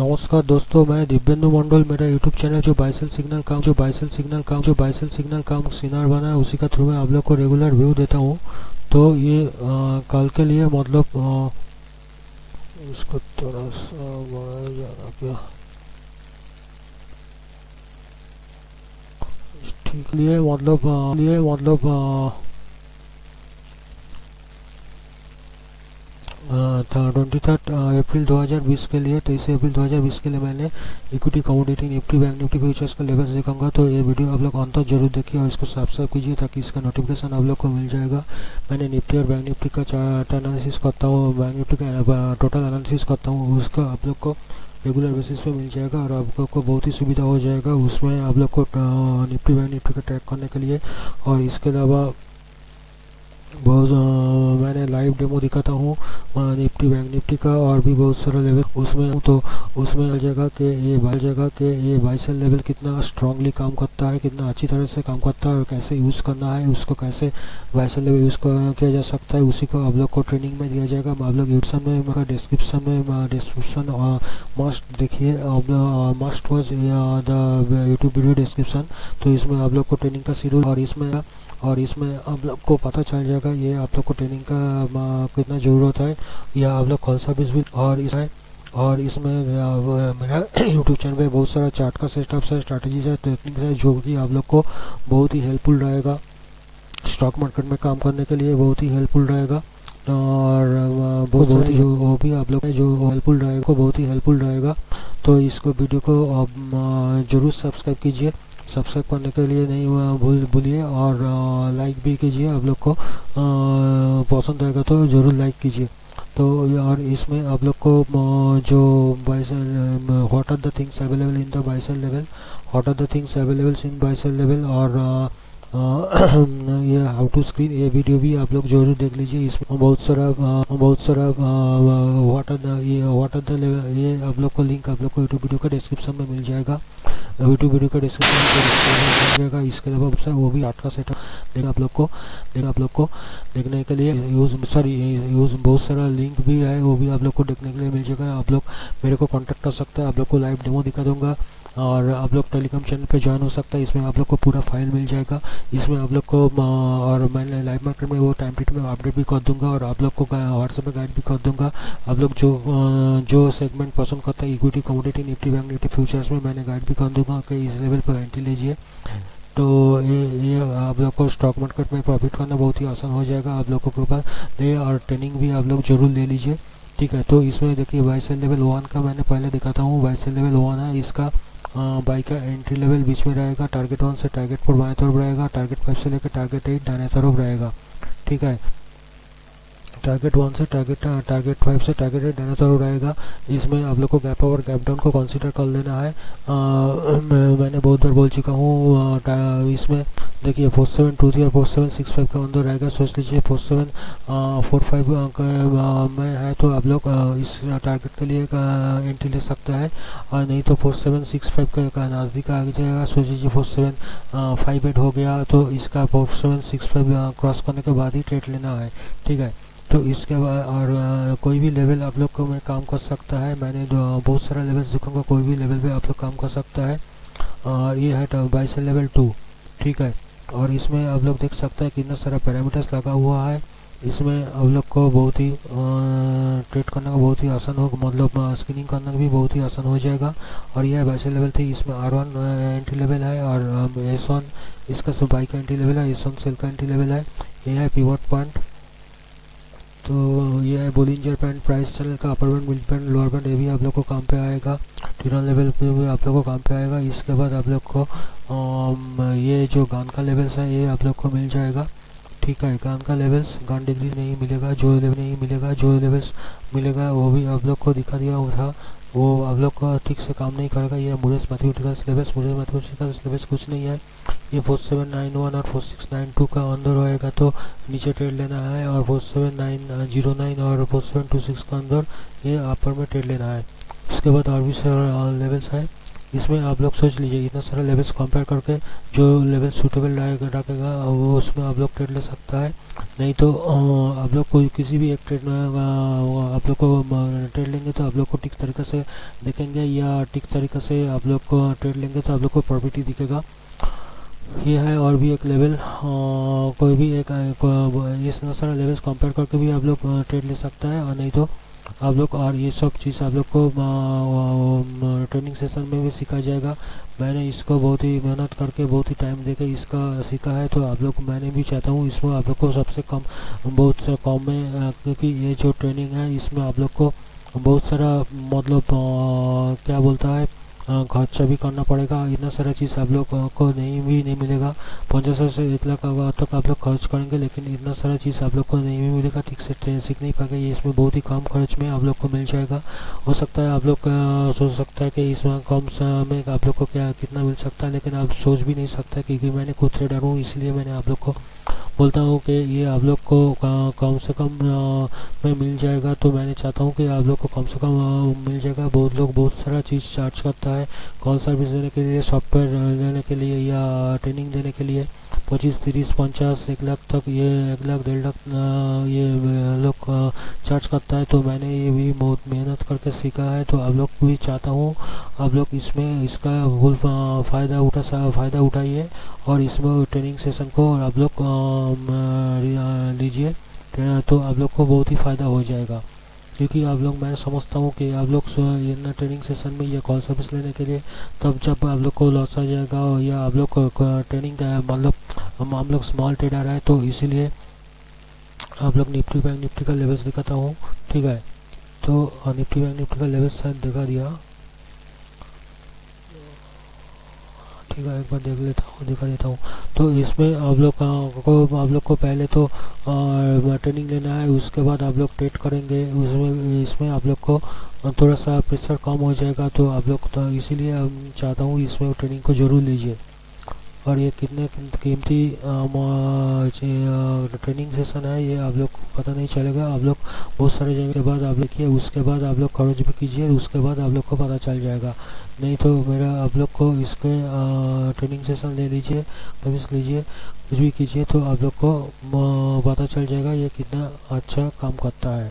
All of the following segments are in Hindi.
नमस्कार दोस्तों, मैं दिव्येंदु मंडल। मेरा यूट्यूब चैनल जो बाइसल सिग्नल काम सीनर बना है उसी का थ्रू मैं आप लोग को रेगुलर व्यू देता हूँ। तो ये कल के लिए मतलब इसको थोड़ा सा बढ़ाया जा रहा क्या ठीक लिए मतलब 23 अप्रैल 2020 के लिए 23 अप्रैल 2020 के लिए मैंने equity commodity Nifty bank Nifty futures का लेवल्स दिखाऊंगा। तो ये वीडियो आप लोग अंत तक जरूर देखिए और इसको सब्सक्राइब कीजिए ताकि इसका नोटिफिकेशन आप लोग को मिल जाएगा। मैंने निफ्टी और बैंक निफ्टी का चार्ट एनालिसिस करता हूँ, बैंक निफ्टी का टोटल एनालिसिस करता हूँ, उसका आप लोग को रेगुलर बेसिस पे मिल जाएगा और आप लोग को बहुत ही सुविधा हो जाएगा उसमें आप लोग को निफ्टी बैंक निफ्टी का ट्रैक करने के लिए। और इसके अलावा बहुत मैंने लाइव डेमो दिखाता हूँ निफ्टी बैंक निफ्टी का और भी बहुत सारा लेवल उसमें, तो उसमें जगह के ये बाइसल लेवल कितना स्ट्रांगली काम करता है, कितना अच्छी तरह से काम करता है और कैसे यूज़ करना है, उसको कैसे बाइसल लेवल यूज़ किया जा सकता है उसी को आप लोग को ट्रेनिंग में दिया जाएगा। आप लोग यूट्यूब में डिस्क्रिप्शन मस्ट देखिए, must watch the YouTube video description. तो इसमें आप लोग को ट्रेनिंग का शेड्यूल और इसमें आप लोग को पता चल जाएगा ये आप लोग को ट्रेनिंग का कितना ज़रूरत है या आप लोग कॉल सर्विस भी। और इसमें मेरा यूट्यूब चैनल पे बहुत सारा चार्ट का सेटअप है, स्ट्रैटेजीज है, टेक्निक्स है जो कि आप लोग को बहुत ही हेल्पफुल रहेगा स्टॉक मार्केट में काम करने के लिए, बहुत ही हेल्पफुल रहेगा। और बहुत ही जो वो भी आप लोग जो हेल्पफुल रहेगा, बहुत ही हेल्पफुल रहेगा। तो इसको वीडियो को जरूर सब्सक्राइब कीजिए, सब्सक्राइब करने के लिए नहीं भूलिए और लाइक भी कीजिए, आप लोग को पसंद आएगा तो ज़रूर लाइक कीजिए। तो और इसमें आप लोग को जो बाइसल what are the things available in the बाइसल level, what are the things available in बाइसल level और ये हाउ टू स्क्रीन, ये वीडियो भी आप लोग जरूर देख लीजिए। इसमें बहुत सारा व्हाट आर द लेवल ये आप लोग को लिंक आप लोग को यूट्यूब वीडियो का डिस्क्रिप्शन में मिल जाएगा, यूट्यूब वीडियो का डिस्क्रिप्शन में मिल जाएगा। इसके अलावा सर वो भी आर्ट का सेटअप आप लोग को देखने के लिए यूज बहुत सारा लिंक भी है, वो भी आप लोग को देखने के लिए मिल जाएगा। आप लोग मेरे को कॉन्टैक्ट कर सकते हैं, आप लोग को लाइव डेमो दिखा दूंगा और आप लोग टेलीग्राम चैनल पे ज्वाइन हो सकता है, इसमें आप लोग को पूरा फाइल मिल जाएगा। इसमें आप लोग को और मैं लाइव मार्केट में वो टाइम पीरियड में अपडेट भी कर दूंगा और आप लोग को व्हाट्सएप में गाइड भी कर दूंगा। आप लोग जो सेगमेंट पसंद करता है equity commodity Nifty bank Nifty futures में मैंने गाइड भी कर दूंगा कि इस लेवल पर एंट्री लीजिए। तो ये आप लोग को स्टॉक मार्केट में प्रॉफिट करना बहुत ही आसान हो जाएगा आप लोगों के ऊपर ले, और ट्रेनिंग भी आप लोग जरूर ले लीजिए, ठीक है। तो इसमें देखिए बाइसल लेवल 1 का मैंने पहले दिखाता हूँ, बाइसल लेवल 1 है, इसका बाई का एंट्री लेवल बीच में रहेगा, टारगेट 1 से टारगेट 4 बाएं तरफ रहेगा, टारगेट 5 से लेकर टारगेट 8 दाएं तरफ रहेगा, ठीक है। टारगेट 1 से टारगेट 5 से टारगेट 8 दाएं तरफ रहेगा। इसमें आप लोग को गैप अप और गैप डाउन को कंसीडर कर लेना है। मैंने बहुत बार बोल चुका हूँ। इसमें देखिए 4723 और 4765 के अंदर रहेगा, सोच लीजिए 4745 में है तो आप लोग इस टारगेट के लिए एंट्री ले सकते हैं, और नहीं तो 4765 का नज़दीक आ जाएगा, सोच लीजिए 4758 हो गया, तो इसका 4765 क्रॉस करने के बाद ही ट्रेड लेना है, ठीक है। तो इसके बाद और कोई भी लेवल आप लोग को में काम कर सकता है, मैंने बहुत सारा लेवल्स दिखाऊंगा, कोई भी लेवल पर आप लोग काम कर सकता है। और ये है बाइसल लेवल 2, ठीक है। और इसमें आप लोग देख सकते हैं कितना सारा पैरामीटर्स लगा हुआ है, इसमें आप लोग को बहुत ही ट्रेड करने का बहुत ही आसान होगा, मतलब स्क्रीनिंग करने का भी बहुत ही आसान हो जाएगा। और यह बाइसल लेवल 3, इसमें R1 एंट्री लेवल है और S1 इसका सब बाई का एंट्री लेवल है, S1 सेल का एंट्री लेवल है। यह है पिवोट पॉइंट, तो यह है बोलिंजर बैंड, प्राइस चैनल का upper band mid band lower band, ये भी आप लोग को काम पे आएगा, ट्रिगन लेवल पे भी आप लोग को काम पे आएगा। इसके बाद आप लोग को ये जो गान का लेवल्स है ये आप लोग को मिल जाएगा, ठीक है। गान का लेवल्स गान डिग्री नहीं मिलेगा, जो लेवल नहीं मिलेगा, जो लेवल्स मिलेगा वो भी आप लोग को दिखा दिया था, वो आप लोग को ठीक से काम नहीं करेगा। ये मुरेस मैथमेटिकल्स लेवल्स कुछ नहीं है। ये 4791 और 4692 का अंदर होएगा तो नीचे ट्रेड लेना है, और 47909 और 4726 का अंदर ये अपर में ट्रेड लेना है। उसके बाद और भी सारा लेवल्स है, इसमें आप लोग सोच लीजिए इतना सारा लेवल्स कंपेयर करके जो लेवल सूटेबल रखेगा वो उसमें आप लोग ट्रेड ले सकता है, नहीं तो आप लोग कोई किसी भी एक ट्रेड में आप लोग को ट्रेड लेंगे तो आप लोग को ठीक तरीके से देखेंगे या ठीक तरीके से आप लोग को ट्रेड लेंगे तो आप लोग को प्रॉफिट ही दिखेगा। ये है और भी एक लेवल, कोई भी एक इतना सारा लेवल्स कंपेयर करके भी आप लोग ट्रेड ले सकता है, और नहीं तो आप लोग और ये सब चीज़ आप लोग को ट्रेनिंग सेशन में भी सीखा जाएगा। मैंने इसको बहुत ही मेहनत करके बहुत ही टाइम देके इसका सीखा है, तो आप लोग मैंने भी चाहता हूँ इसमें आप लोग को सबसे कम बहुत से कम में, क्योंकि ये जो ट्रेनिंग है इसमें आप लोग को बहुत सारा मतलब क्या बोलता है खर्चा भी करना पड़ेगा, इतना सारा चीज़ आप लोग को नहीं मिलेगा। 50 से 1 लाख तक आप लोग खर्च करेंगे लेकिन इतना सारा चीज़ आप लोग को नहीं भी मिलेगा, ठीक से सीख नहीं पाएंगे। ये इसमें बहुत ही कम खर्च में आप लोग को मिल जाएगा। हो सकता है आप लोग सोच सकता है कि इसमें कम समय आप लोग को क्या कितना मिल सकता है, लेकिन आप सोच भी नहीं सकता क्योंकि मैंने खुद ट्रेडर हूँ, इसलिए मैंने आप लोग को बोलता हूँ कि ये आप लोग को कम से कम में मिल जाएगा। तो मैंने चाहता हूँ कि आप लोग को कम से कम मिल जाएगा। बहुत लोग बहुत सारा चीज़ चार्ज करता है कॉल सर्विस देने के लिए, सॉफ्टवेयर लेने के लिए या ट्रेनिंग देने के लिए 25, 30, 50, 1 लाख तक, ये 1 लाख 1.5 लाख ये लोग चार्ज करता है। तो मैंने ये भी बहुत मेहनत करके सीखा है, तो आप लोग भी चाहता हूँ आप लोग इसमें इसका फुल फ़ायदा उठाइए और इसमें ट्रेनिंग सेशन को आप लोग लीजिए, तो आप लोग को बहुत ही फ़ायदा हो जाएगा। क्योंकि आप लोग मैं समझता हूँ कि आप लोग इन ट्रेनिंग सेशन में या कॉल सर्विस लेने के लिए तब जब आप लोग को लॉस आ जाएगा, या आप लोग ट्रेनिंग मतलब हम लोग स्मॉल ट्रेडर है, तो इसीलिए आप लोग निफ्टी बैंक निफ्टी का लेवल्स दिखाता हूँ, ठीक है। तो निफ्टी बैंक निफ्टी का लेवल्स शायद दिखा दिया, ठीक है, एक बार देख लेता हूँ, दिखा देता हूँ। तो इसमें आप लोग को पहले तो ट्रेनिंग लेना है, उसके बाद आप लोग ट्रेड करेंगे। इसमें आप लोग को थोड़ा सा प्रेशर कम हो जाएगा, तो आप लोग तो इसीलिए चाहता हूँ इसमें ट्रेनिंग को जरूर लीजिए। और ये कितने कीमती ट्रेनिंग सेशन है, ये आप लोग पता नहीं चलेगा। आप लोग बहुत सारे जगह के बाद आप लिखिए, उसके बाद आप लोग खर्च भी कीजिए, उसके बाद आप लोग को पता चल जाएगा। नहीं तो मेरा आप लोग को इसके ट्रेनिंग सेशन ले लीजिए, कमीज लीजिए, कुछ भी कीजिए, तो आप लोग को पता चल जाएगा ये कितना अच्छा काम करता है।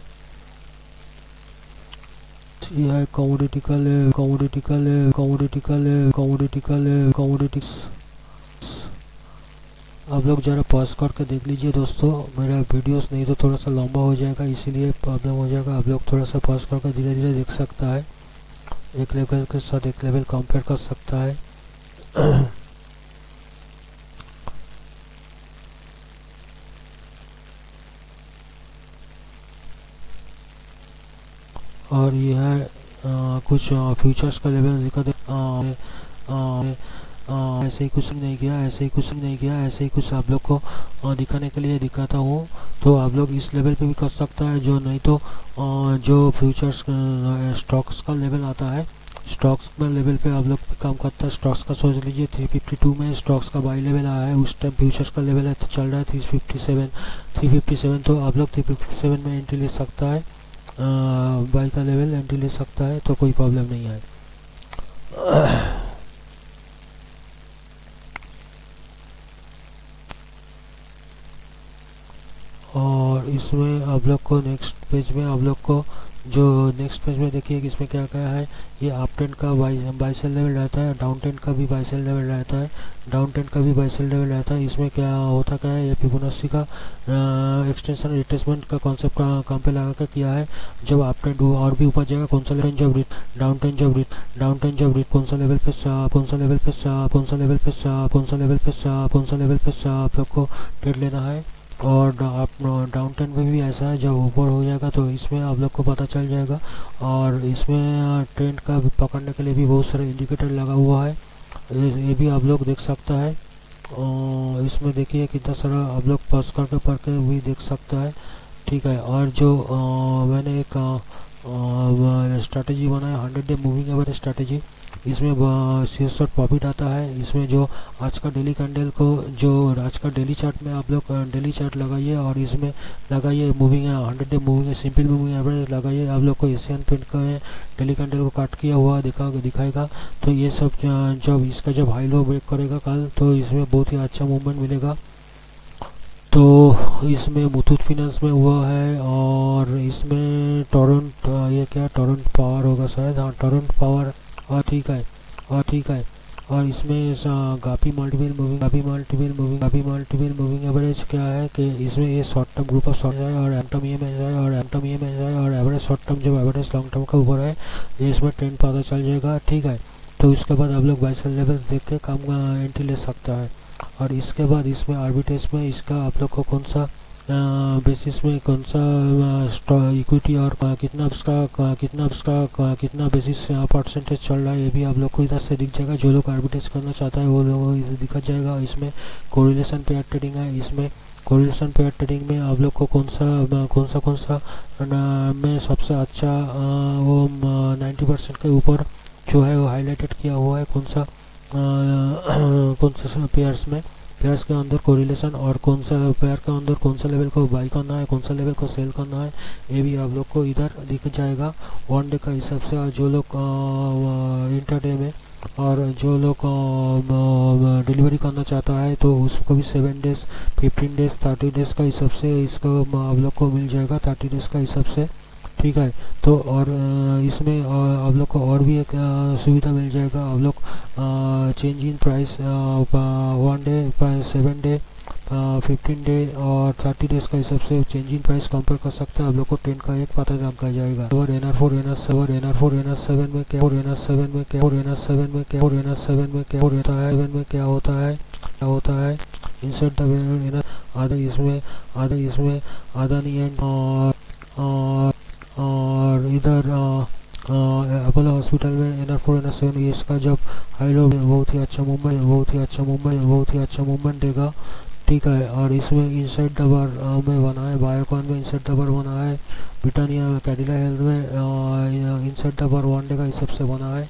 यह है कमोडिटिकल। आप लोग ज़रा पॉज करके देख लीजिए दोस्तों मेरा वीडियोस, नहीं तो थोड़ा सा लंबा हो जाएगा, इसीलिए प्रॉब्लम हो जाएगा। आप लोग थोड़ा सा पॉज करके धीरे धीरे देख सकता है, एक लेवल के साथ एक लेवल कंपेयर कर सकता है। और यह है कुछ फ्यूचर्स का लेवल दिखा दे, ऐसे ही कुछ नहीं किया, ऐसे ही कुछ आप लोग को दिखाने के लिए दिखाता हूँ। तो आप लोग इस लेवल पे भी कर सकता है, जो नहीं तो जो फ्यूचर्स स्टॉक्स का लेवल आता है, स्टॉक्स में लेवल पे आप लोग काम करता है। स्टॉक्स का सोच लीजिए 352 में स्टॉक्स का बाई लेवल आया है, उस टाइम फ्यूचर्स का लेवल है तो चल रहा है 357, तो आप लोग 357 में एंट्री ले सकता है, बाई का लेवल एंट्री ले सकता है, तो कोई प्रॉब्लम नहीं है। और इसमें आप लोग को नेक्स्ट पेज में आप लोग को जो नेक्स्ट पेज में देखिए कि इसमें क्या क्या है। ये अप ट्रेंड का बाइसल लेवल रहता है, डाउन ट्रेंड का भी बाइसल लेवल रहता है, इसमें क्या होता क्या है, ये फिबोनाची का एक्सटेंशन रिट्रेसमेंट का कॉन्सेप्ट का काम पे लगा कर किया है। जब अप ट्रेंड और भी ऊपर जाएगा कौन सा लेवल, जब डाउन ट्रेंड जब कौन सा लेवल पे आप लोग को ट्रेड लेना है। और आप डाउन ट्रेंड में भी ऐसा है, जब ऊपर हो जाएगा तो इसमें आप लोग को पता चल जाएगा। और इसमें ट्रेंड का पकड़ने के लिए भी बहुत सारे इंडिकेटर लगा हुआ है, ये भी आप लोग देख सकता है। और इसमें देखिए कितना सारा आप लोग पास करके पढ़ के भी देख सकता है, ठीक है। और जो मैंने एक स्ट्रैटेजी बनाया 100 डे मूविंग एवरेज स्ट्रैटेजी, इसमें सेल्स शॉर्ट प्रॉफिट आता है। इसमें जो आज का डेली कैंडल को जो आज का डेली चार्ट में आप लोग डेली चार्ट लगाइए और इसमें लगाइए मूविंग है 100 डे मूविंग है सिंपल मूविंग एवरेज लगाइए। आप लोग को एशियन पेंट का डेली कैंडल को काट किया हुआ दिखाएगा। तो ये सब जब इसका जब हाई लो ब्रेक करेगा कल तो इसमें बहुत ही अच्छा मूवमेंट मिलेगा। तो इसमें मुथूत फिनेंस में हुआ है और इसमें टोरेंट ये क्या टोरेंट पावर होगा शायद, हाँ टोरेंट पावर और ठीक है। और इसमें गापी मल्टीपल मूविंग एवरेज क्या है कि इसमें ये short term group of short है और M term E M H है और एवरेज शॉर्ट टर्म जब एवरेज लॉन्ग टर्म का ऊपर है ये इसमें ट्रेंड पता चल जाएगा। ठीक है, तो इसके बाद आप लोग बाइसल लेवल देख के काम का एंट्री ले सकता है। और इसके बाद इसमें आर्बिट्रेज में इसका आप लोग को कौन सा बेसिस में कौन सा इक्विटी और कितना बेसिस परसेंटेज चल रहा है ये भी आप लोग को इधर से दिख जाएगा। जो लोग आर्बिट्रेज करना चाहता है वो लोगों को दिखा जाएगा। इसमें कोरिलेशन पेयर ट्रेडिंग है। इसमें कोरिलेशन पेयर ट्रेडिंग में आप लोग को कौन सा में सबसे अच्छा वो 90% के ऊपर जो है वो हाईलाइटेड किया हुआ है कौन सा पेयर्स में पेयर्स के अंदर कोरिलेशन और कौन सा पेयर के अंदर कौन सा लेवल को बाई करना है कौन सा लेवल को सेल करना है ये भी आप लोग को इधर दिख जाएगा। वन डे का हिसाब से जो लोग इंटरडे में और जो लोग डिलीवरी करना चाहता है तो उसको भी 7 डेज 15 डेज 30 डेज का हिसाब से इसका आप लोग को मिल जाएगा 30 डेज का हिसाब से। ठीक है, तो और इसमें आप लोग को और भी एक सुविधा मिल जाएगा। आप लोग change in price 1 day 7 day 15 day और 30 डेज का हिसाब से चेंज इन प्राइस कंपेयर कर सकते हैं। आप लोग को ट्रेंड का एक पता लग जाएगा। और एनआर फोर एनआर सेवन में क्या होता है इंसर्ट द आधा इसमें अदानी एंड और इधर अपोलो हॉस्पिटल में NR4 NR7 इसका जब हाई लो बहुत ही अच्छा मूवमेंट देगा। ठीक है, और इसमें इनसाइड डबर में बना है, बायोकॉन में इनसाइड डबर बना है, ब्रिटानिया कैडिला हेल्थ में इनसाइड डबर 1 डे का हिसाब से बना है।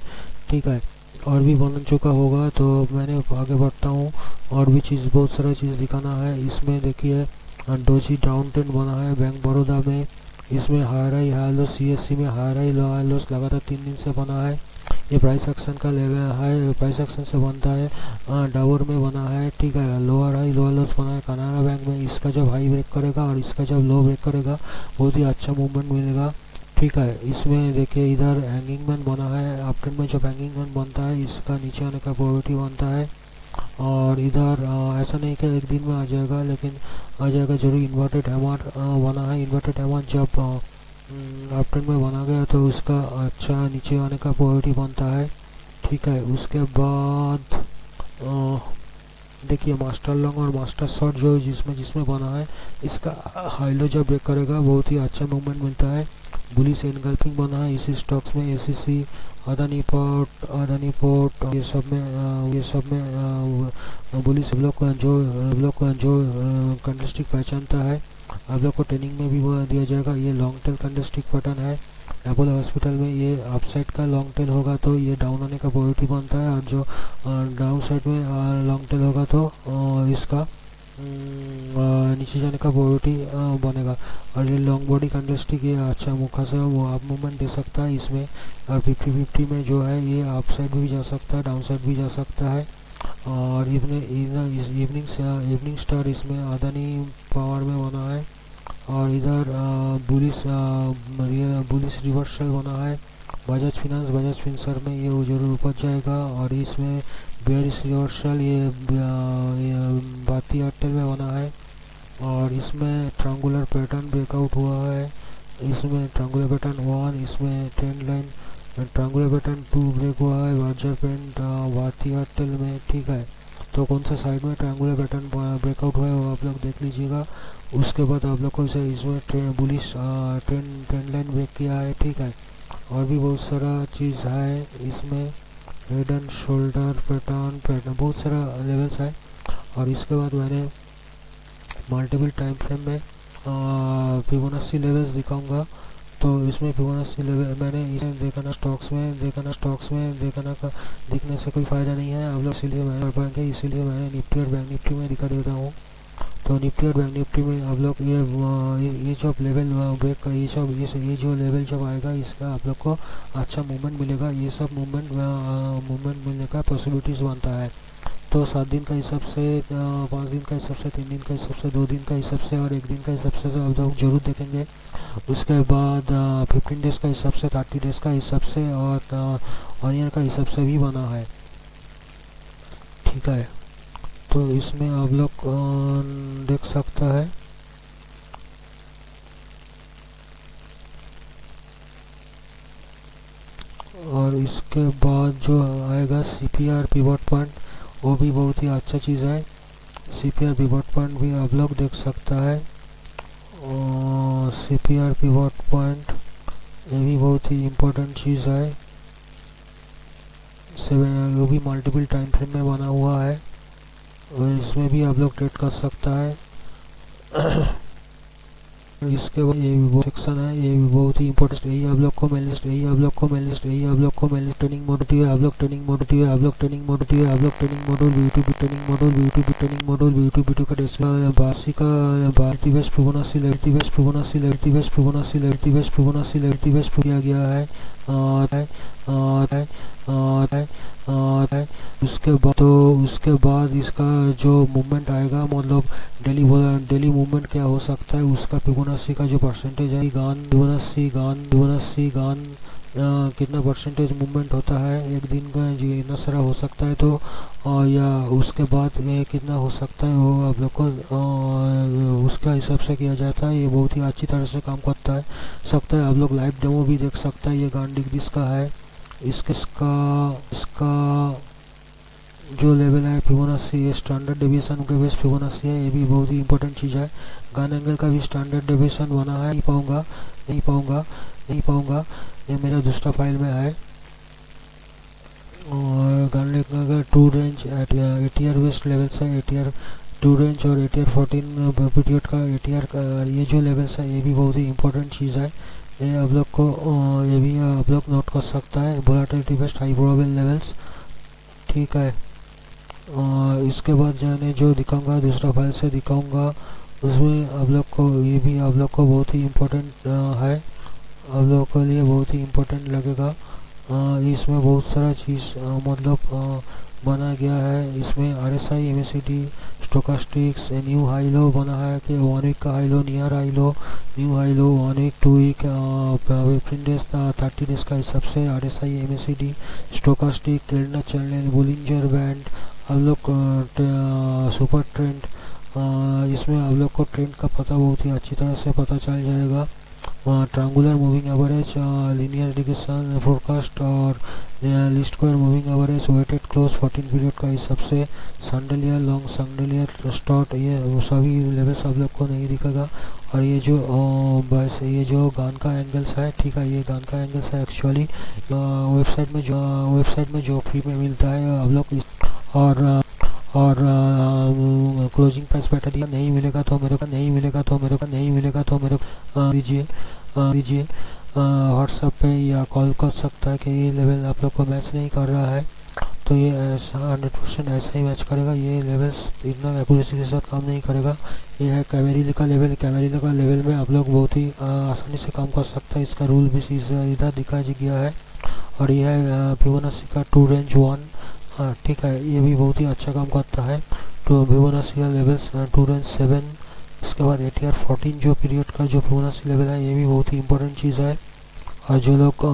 ठीक है, और भी बन चुका होगा तो मैंने आगे बढ़ता हूँ और भी चीज़ बहुत सारा चीज़ दिखाना है। इसमें देखिए डोजी डाउन ट्रेंड बना है बैंक बड़ौदा में। इसमें high rise high loss CSC में हाई राई हाई लॉस लगातार 3 दिन से बना है। ये प्राइस एक्शन का लेवल है, प्राइस एक्शन से बनता है डावर में बना है। ठीक है, लोअर हाई लोअर लॉस बना है कैनरा बैंक में। इसका जब हाई ब्रेक करेगा और इसका जब लो ब्रेक करेगा बहुत ही अच्छा मूवमेंट मिलेगा। ठीक है, इसमें देखिए इधर हैंगिंग मैन बना है। अपट्रेंड में जब हैंगिंग मैन बनता है इसका नीचे आने का प्रॉबेबिलिटी बनता है। और इधर ऐसा नहीं कि एक दिन में आ जाएगा लेकिन आ जाएगा जरूर। इन्वर्टेड हैमर बना है। इन्वर्टेड हैमर जब अपट्रेंड में बना गया तो उसका अच्छा नीचे आने का प्रॉबेबिलिटी बनता है। ठीक है, उसके बाद देखिए मास्टर लॉन्ग और मास्टर शॉर्ट जो जिसमें बना है इसका हाई लो जब ब्रेक करेगा बहुत ही अच्छा मूवमेंट मिलता है। बुलिश एनगल्फिंग बना है इसी स्टॉक्स में, ACC अदानी पोर्ट ये सब में बुलिश ब्लॉक जो कैंडलस्टिक पहचानता है आप लोग को ट्रेनिंग में भी दिया जाएगा। ये लॉन्ग टेल कैंडलस्टिक पैटर्न है। अपोलो हॉस्पिटल में ये अपसाइड का लॉन्ग टेल होगा तो ये डाउन आने का प्रॉबेबिलिटी बनता है और जो डाउन साइड में लॉन्ग टेल होगा तो इसका नीचे जाने का प्रॉबेबिलिटी बनेगा। और ये लॉन्ग बॉडी कैंडलस्टिक ये अच्छा मुखा से वो आप मूवमेंट दे सकता है इसमें। और 50-50 में जो है ये अप साइड भी जा सकता है डाउन साइड भी जा सकता है। और इवनिंग स्टार इसमें अदानी पावर में बना है। और इधर बुलिश रिवर्सल बना है बजाज फाइनेंस में, ये जरूर ऊपर जाएगा। और इसमें बेयरिश रिवर्सल ये भारतीय एयरटेल में बना है। और इसमें ट्रायंगुलर पैटर्न ब्रेकआउट हुआ है। इसमें ट्रायंगुलर पैटर्न 1, इसमें trend line triangular pattern 2 break हुआ है वर्जा पेंट भारतीय एयरटेल में। ठीक है, तो कौन सा साइड में ट्रायंगुलर पैटर्न ब्रेकआउट हुआ है वो आप लोग देख लीजिएगा। उसके बाद आप लोग को इसमें ट्रेंड लाइन ब्रेक किया है। ठीक है, और भी बहुत सारा चीज़ है इसमें, हेड एंड शोल्डर पैटर्न बहुत सारा लेवल्स है। और इसके बाद मैंने मल्टीपल टाइम फ्रेम में फिबोनाची लेवल्स दिखाऊंगा। तो इसमें फिबोनाची लेवल मैंने इसे देखना देखने से कोई फ़ायदा नहीं है अब लोग, इसलिए मैंने बैंक है इसीलिए मैंने निफ्टी और बैंक निफ्टी में दिखा देता हूँ। तो निफ्टी और बैंक निफ्टी में आप लोग ये जो लेवल ब्रेक का ये जो लेवल जब आएगा इसका आप लोग को अच्छा मूवमेंट मिलेगा, ये सब मूवमेंट मिलने का पॉसिबिलिटीज़ बनता है। तो 7 दिन का हिसाब से, 5 दिन का हिसाब से, 3 दिन का हिसाब से, 2 दिन का हिसाब से और 1 दिन का हिसाब से आप लोग जरूर देखेंगे। उसके बाद 15 डेज का हिसाब से, 30 डेज का हिसाब से और 1 ईयर का हिसाब से भी बना है, ठीक है। तो इसमें आप लोग देख सकता है और इसके बाद जो आएगा CPR पिवोट पॉइंट, वो भी बहुत ही अच्छा चीज़ है। CPR पिवोट पॉइंट भी आप लोग देख सकता है और CPR पिवोट पॉइंट ये भी बहुत ही इम्पोर्टेंट चीज़ है, वो भी मल्टीपल टाइम फ्रेम में बना हुआ है और इसमें भी आप लोग ट्रेड कर सकता है। इसके बाद ये भी सेक्शन है, ये भी बहुत ही इम्पोर्टेंट, उसके बाद इसका जो मूवमेंट आएगा मतलब डेली मूवमेंट क्या हो सकता है उसका फिबोनाची का जो परसेंटेज है, गान कितना परसेंटेज मूवमेंट होता है एक दिन का इतना सारा हो सकता है। तो या उसके बाद कितना हो सकता है वो आप लोग को उसका हिसाब से किया जाता है। ये बहुत ही अच्छी तरह से काम करता है सकता है, आप लोग लाइव डेमो भी देख सकता है। ये गान डिग्रीज का है, इसका जो लेवल है फिबोनाची ये स्टैंडर्ड डेवीशन के बेस फिबोनाची है, ये भी बहुत ही इंपॉर्टेंट चीज़ है। गान एंगल का भी स्टैंडर्ड डेवीशन बना है, नहीं पाऊँगा, ये मेरा दूसरा फाइल में है। और गान एंगल का 2 रेंज एटीआर बेस्ट लेवल्स है, एटीआर 2 रेंज और एटीआर 14 पीरियड का एटीआर का ये जो लेवल्स है ये भी बहुत ही इंपॉर्टेंट चीज़ है। ये आप लोग को ये भी आप लोग नोट कर सकता है, volatility best high probability levels, ठीक है। और इसके बाद जाने जो दिखाऊंगा दूसरा फाइल से दिखाऊंगा, उसमें आप लोग को ये भी आप लोग को बहुत ही इम्पोर्टेंट है, आप लोगों के लिए बहुत ही इम्पोर्टेंट लगेगा। इसमें बहुत सारा चीज़ मतलब बना गया है। इसमें RSI MACD stochastics new high low बना है कि 1 वीक का high low, near high low, new high low 1 week, 2 week, 15 days, 30 days का हिसाब से RSI MACD stochastic Keltner channel Bollinger band आप लोग सुपर ट्रेंड। इसमें आप लोग को ट्रेंड का पता बहुत ही अच्छी तरह से पता चल जाएगा। Triangular moving average, linear indication forecast और list square moving average, weighted close 14 period का हिसाब से, सैंडलियर लॉन्ग सैंडलियर स्टॉट, ये सभी लेवल्स आप लोग को नहीं दिखेगा। और ये जो बस ये जो गान का एंगल्स है, ठीक है, ये गान का एंगल्स है एक्चुअली वेबसाइट में जो फ्री में मिलता है आप लोग। और क्लोजिंग प्राइस पैटर्न नहीं मिलेगा तो मेरे को दीजिए व्हाट्सएप पे या कॉल कर सकता है कि ये लेवल आप लोग को मैच नहीं कर रहा है, तो ये 100% ऐसा ही मैच करेगा। ये लेवल्स इतना एक्यूरेसी के साथ काम नहीं करेगा। ये है कैमेरिल का लेवल, कैमेरिल का लेवल में आप लोग बहुत ही आसानी से काम कर सकता है, इसका रूल भी सीधा दिखा गया है। और यह है फिबोनाची का 2 रेंज 1, हाँ ठीक है, ये भी बहुत ही अच्छा काम करता है। तो फिबोनाची लेवल्स 2 रेंज 7, इसके बाद एटीआर 14 जो पीरियड का जो फिबोनाची लेवल है ये भी बहुत ही इंपॉर्टेंट चीज़ है। और जो लोग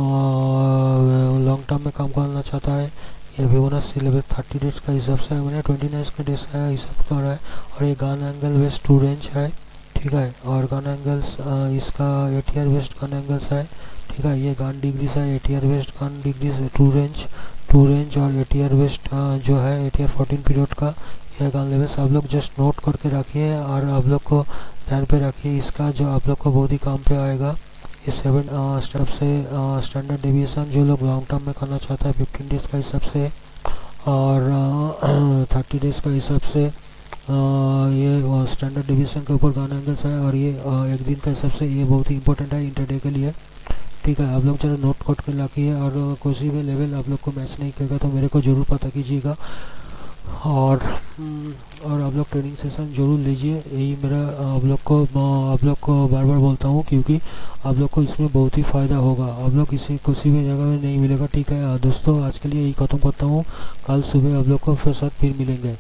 लॉन्ग टर्म में काम करना चाहता है ये फिबोनाची लेवल 30 डेज का हिसाब से मैंने 29 के डेज का हिसाब कर रहा है। और ये गान एंगल वेस्ट 2 रेंज है, ठीक है, और गान एंगल्स इसका एटीआर वेस्ट गान एंगल्स है, ठीक है। ये गान डिग्रीज है, ATR waste Gann degrees 2 range और एटीआर वेस्ट जो है एटीआर 14 पीरियड का यह गान लेवल्स आप लोग जस्ट नोट करके रखिए और आप लोग को ध्यान पे रखिए, इसका जो आप लोग को बहुत ही काम पे आएगा। ये 7 स्टेप से स्टैंडर्ड डेविएशन जो लोग लॉन्ग टर्म में करना चाहता है 15 डेज का हिसाब से और 30 डेज का हिसाब से, ये स्टैंडर्ड डेविएशन के ऊपर गान एंगल्स है। और ये 1 दिन का हिसाब से ये बहुत ही इंपॉर्टेंट है इंटरडे के लिए। ठीक है, आप लोग जरा नोट कोट कर रखिए और कुछ भी लेवल आप लोग को मैच नहीं करेगा तो मेरे को ज़रूर पता कीजिएगा और आप लोग ट्रेनिंग सेशन जरूर लीजिए। यही मेरा आप लोग को बार बार बोलता हूँ क्योंकि आप लोग को इसमें बहुत ही फ़ायदा होगा, आप लोग किसी किसी भी जगह में नहीं मिलेगा। ठीक है दोस्तों, आज के लिए यही ख़त्म करता हूँ, कल सुबह आप लोग को फिर मिलेंगे।